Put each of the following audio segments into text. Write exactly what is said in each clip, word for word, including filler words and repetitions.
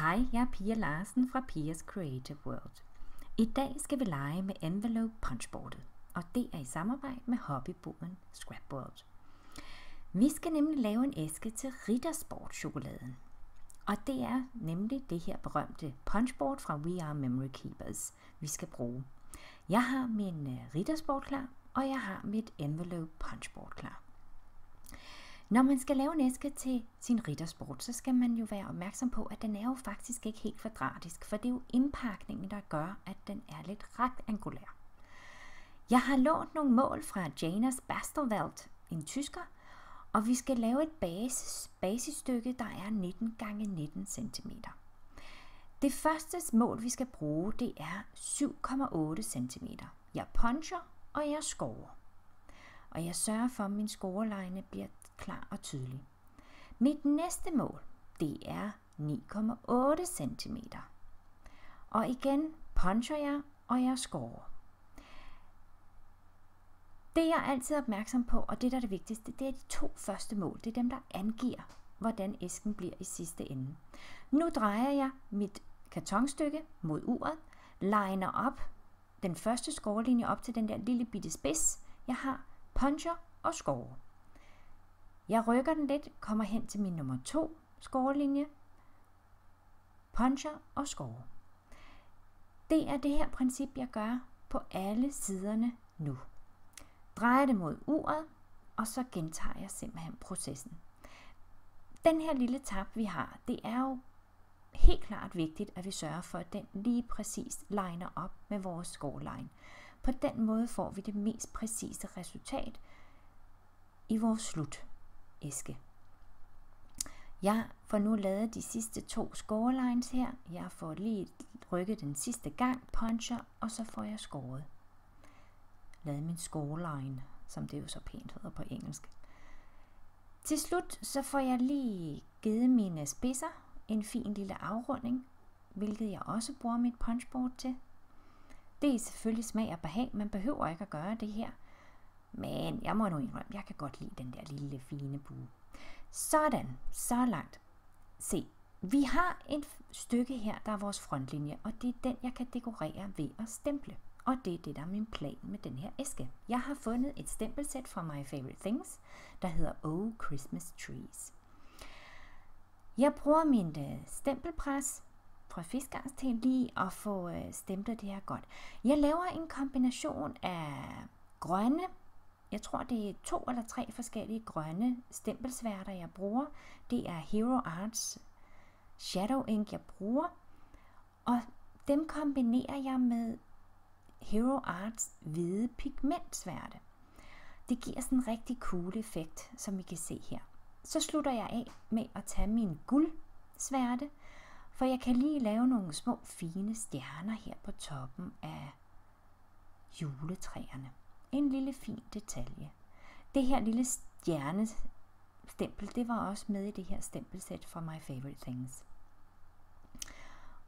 Hej, jeg er Pia Larsen fra Pia's Creative World. I dag skal vi lege med Envelope Punch Board, og det er i samarbejde med hobbybogen Scrapboard. Vi skal nemlig lave en æske til Ritter Sport chokoladen, og det er nemlig det her berømte punchboard fra We R Memory Keepers, vi skal bruge. Jeg har min Ritter Sport klar, og jeg har mit Envelope Punch Board klar. Når man skal lave en æske til sin Ritter Sport, så skal man jo være opmærksom på, at den er jo faktisk ikke helt kvadratisk, for det er jo indpakningen, der gør, at den er lidt rektangulær. Jeg har lånt nogle mål fra Janas Bastelwelt, en tysker, og vi skal lave et basis, basisstykke, der er nitten gange nitten centimeter. Det første mål, vi skal bruge, det er syv komma otte centimeter. Jeg puncher, og jeg scorer. Og jeg sørger for, at min scoreligne bliver klar og tydelig. Mit næste mål, det er ni komma otte centimeter. Og igen puncher jeg, og jeg scorer. Det jeg er altid opmærksom på, og det der er det vigtigste, det er de to første mål. Det er dem, der angiver, hvordan æsken bliver i sidste ende. Nu drejer jeg mit kartonstykke mod uret, liner op den første scorelinje op til den der lille bitte spids, jeg har, puncher og scorer. Jeg rykker den lidt, kommer hen til min nummer to scorelinje, puncher og scorer. Det er det her princip, jeg gør på alle siderne nu. Drejer det mod uret, og så gentager jeg simpelthen processen. Den her lille tab, vi har, det er jo helt klart vigtigt, at vi sørger for, at den lige præcis liner op med vores scoreline. På den måde får vi det mest præcise resultat i vores slut. Æske. Jeg får nu lavet de sidste to scorelines her. Jeg får lige rykket den sidste gang, puncher, og så får jeg scoret. Lavet min scoreline, som det jo så pænt hedder på engelsk. Til slut så får jeg lige givet mine spidser en fin lille afrunding, hvilket jeg også bruger mit punchboard til. Det er selvfølgelig smag og behag, man behøver ikke at gøre det her. Men jeg må nu indrømme, jeg kan godt lide den der lille fine bue. Sådan, så langt. Se, vi har et stykke her, der er vores frontlinje, og det er den, jeg kan dekorere ved at stemple. Og det er det, der er min plan med den her æske. Jeg har fundet et stempelsæt fra My Favorite Things, der hedder Oh Christmas Trees. Jeg bruger min stempelpres fra Fiskars til lige at få stemplet det her godt. Jeg laver en kombination af grønne, jeg tror, det er to eller tre forskellige grønne stempelsværter, jeg bruger. Det er Hero Arts Shadow Ink, jeg bruger. Og dem kombinerer jeg med Hero Arts Hvide Pigmentsværte. Det giver sådan en rigtig cool effekt, som I kan se her. Så slutter jeg af med at tage min guldsværte, for jeg kan lige lave nogle små fine stjerner her på toppen af juletræerne. En lille fin detalje. Det her lille stjernestempel, det var også med i det her stempelsæt fra My Favorite Things.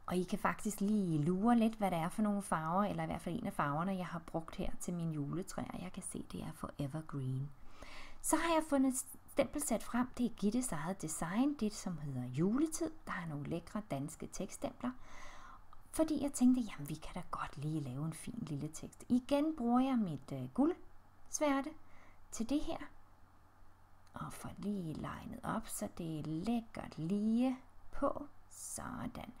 Og I kan faktisk lige lure lidt, hvad det er for nogle farver, eller i hvert fald en af farverne, jeg har brugt her til mine juletræer. Jeg kan se, det er Forever Green. Så har jeg fundet et stempelsæt frem. Det er Gittes eget design, det som hedder Juletid. Der er nogle lækre danske tekststempler. Fordi jeg tænkte, jamen vi kan da godt lige lave en fin lille tekst. Igen bruger jeg mit øh, guldsværte til det her. Og får lige linet op, så det er lækkert lige på. Sådan.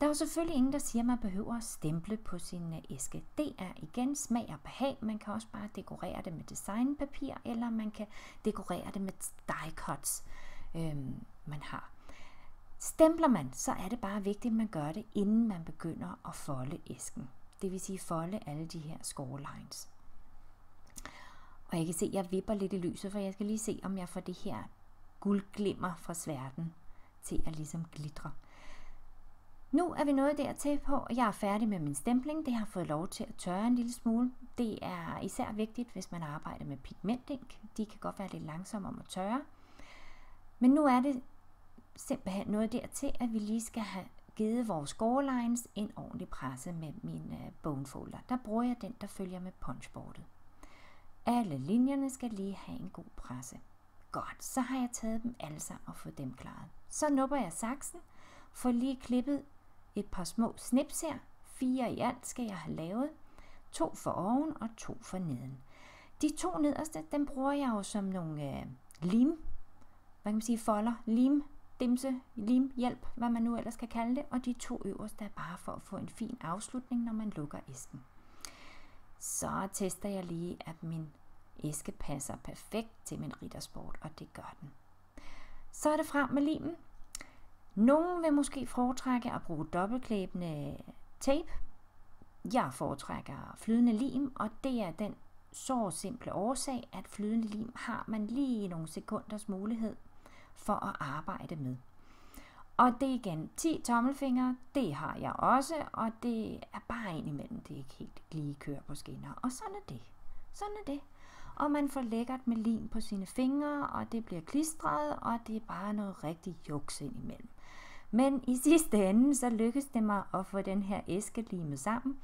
Der er jo selvfølgelig ingen, der siger, at man behøver at stemple på sin øh, æske. Det er igen smag og behag. Man kan også bare dekorere det med designpapir, eller man kan dekorere det med die cuts, øh, man har. Stempler man, så er det bare vigtigt, at man gør det, inden man begynder at folde æsken. Det vil sige folde alle de her scorelines. Og jeg kan se, at jeg vipper lidt i lyset, for jeg skal lige se, om jeg får det her guldglimmer fra sværten til at ligesom glitre. Nu er vi nået dertil på, og jeg er færdig med min stempling. Det har fået lov til at tørre en lille smule. Det er især vigtigt, hvis man arbejder med pigmentink. De kan godt være lidt langsomme om at tørre. Men nu er det simpelthen noget dertil, at vi lige skal have givet vores scorelines en ordentlig presse med min bonefolder. Der bruger jeg den, der følger med punchboardet. Alle linjerne skal lige have en god presse. Godt, så har jeg taget dem alle sammen og fået dem klaret. Så nupper jeg saksen, Få lige klippet et par små snips her. Fire i alt skal jeg have lavet. To for oven og to for neden. De to nederste, dem bruger jeg jo som nogle øh, lim, hvad kan man sige, folder, lim, dimse, lim, hjælp, hvad man nu ellers kan kalde det. Og de to øverste er bare for at få en fin afslutning, når man lukker æsken. Så tester jeg lige, at min æske passer perfekt til min Ritter Sport, og det gør den. Så er det frem med limen. Nogen vil måske foretrække at bruge dobbeltklæbende tape. Jeg foretrækker flydende lim, og det er den så simple årsag, at flydende lim har man lige nogle sekunders mulighed for at arbejde med. Og det er igen ti tommelfingre, det har jeg også, og det er bare indimellem, det er ikke helt lige kører på skinner. Og sådan er det. Sådan er det. Og man får lækkert med lim på sine fingre, og det bliver klistret, og det er bare noget rigtig juks indimellem. Men i sidste ende, så lykkes det mig at få den her æske limet sammen.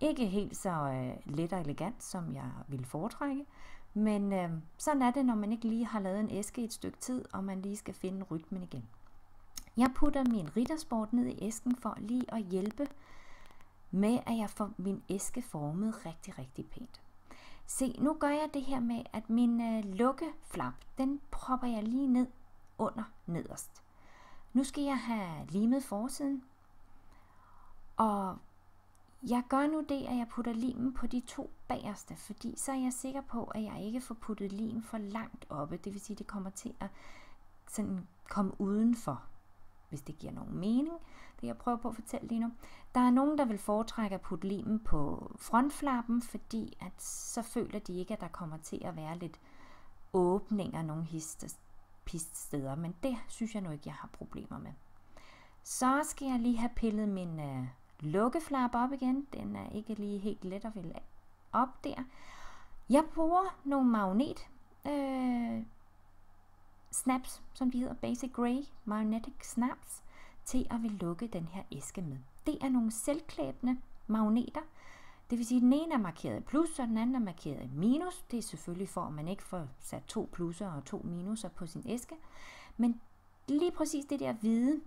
Ikke helt så øh, let og elegant, som jeg ville foretrække, men øh, sådan er det, når man ikke lige har lavet en æske i et stykke tid, og man lige skal finde rytmen igen. Jeg putter min Ritter Sport ned i æsken for lige at hjælpe med, at jeg får min æske formet rigtig, rigtig pænt. Se, nu gør jeg det her med, at min øh, lukkeflap, den propper jeg lige ned under nederst. Nu skal jeg have limet forsiden, og jeg gør nu det, at jeg putter limen på de to bagerste, fordi så er jeg sikker på, at jeg ikke får puttet lim for langt oppe. Det vil sige, at det kommer til at sådan komme udenfor, hvis det giver nogen mening. Det jeg prøver på at fortælle lige nu. Der er nogen, der vil foretrække at putte limen på frontflappen, fordi at så føler de ikke, at der kommer til at være lidt åbninger nogle histsteder. Men det synes jeg nu ikke, jeg har problemer med. Så skal jeg lige have pillet min øh, lukkeflap op igen. Den er ikke lige helt let at ville op der. Jeg bruger nogle magnet øh, snaps, som de hedder, Basic Grey Magnetic Snaps, til at ville lukke den her æske med. Det er nogle selvklæbende magneter. Det vil sige, at den ene er markeret i plus, og den anden er markeret i minus. Det er selvfølgelig for, at man ikke får sat to plusser og to minuser på sin æske. Men lige præcis det der hvide,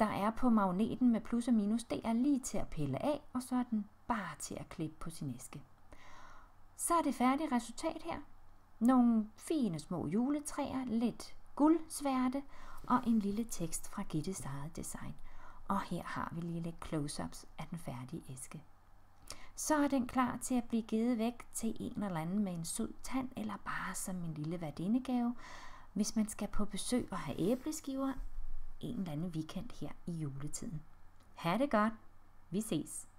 der er på magneten med plus og minus, det er lige til at pille af, og så er den bare til at klippe på sin æske. Så er det færdige resultat her. Nogle fine små juletræer, lidt guldsværte og en lille tekst fra Gittes eget design. Og her har vi lige lidt close-ups af den færdige æske. Så er den klar til at blive givet væk til en eller anden med en sød tand, eller bare som en lille værtindegave, hvis man skal på besøg og have æbleskiver en eller anden weekend her i juletiden. Ha' det godt. Vi ses.